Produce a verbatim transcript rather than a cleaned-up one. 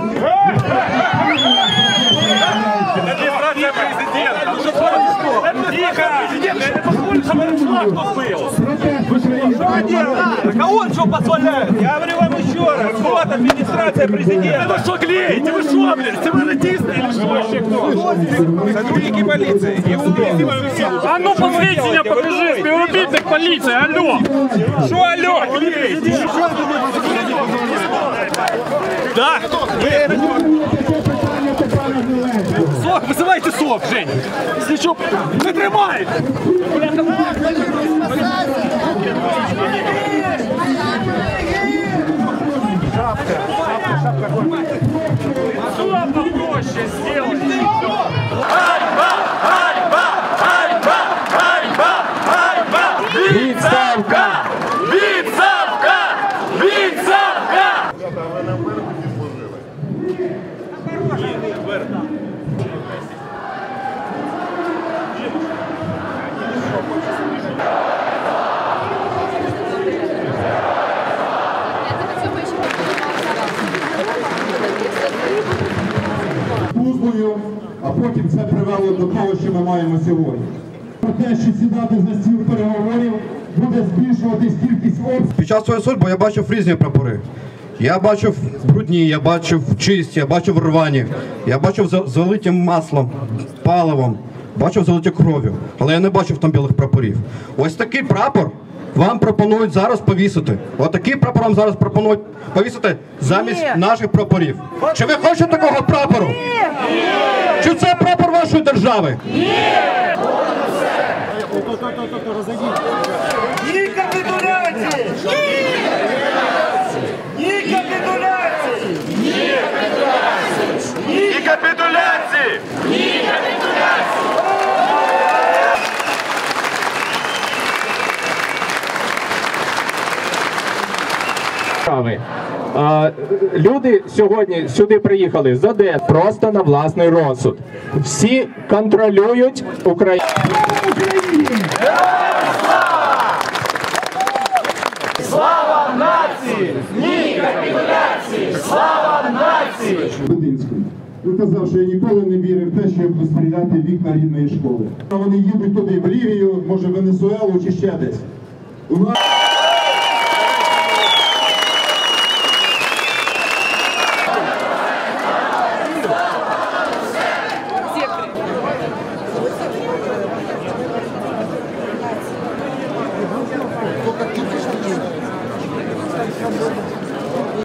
Администрация президента. Тихо! Президент не позволит, чтобы этот флаг тут был. Что вы делаете? А он что позволяет? Я говорю вам еще раз. Вот администрация президента. Вы что клеите? Вы что, блядь? Вы радисты или что? Вообще кто? Сотрудники полиции. А ну посмотрите меня, покажи. Спивобитных полиции. Алло. Что алло? Клеите? Да. Сок, вызывайте сок, Жень. Если что, не тримай. Шапка, шапка, шапка. Что попроще сделать? Альба, альба, альба, альба, альба. Лицавка, лицавка, лицавка. Службою, а потім це привело до того, що ми маємо сьогодні. Про те, що сідати за стіл переговорів, буде збільшуватись кількість обстрілів. Під час своєї служби я бачив різні прапори. Я бачив брудні, я бачив чисті, я бачив рвані, я бачив залиті маслом, паливом, бачив залиті кров'ю, але я не бачив там білих прапорів. Ось такий прапор вам пропонують зараз повісити. Отакий прапор вам зараз пропонують повісити замість наших прапорів. Чи ви хочете такого прапору? Ні! Чи це прапор вашої держави? Ні! Ні капітуляції! Ні капітуляції! Ні капітуляції! Ні капітуляції! Ні капітуляції! Люди сьогодні сюди приїхали за де? Просто на власний розсуд. Всі контролюють Україну. Слава нації! Ні капітуляції! Слава нації! Будинському. Він казав, що я ніколи не вірив в те, що я буду стріляти в вікна рідної школи. Вони їдуть туди в Лівію, може Венесуелу чи ще десь. У нас...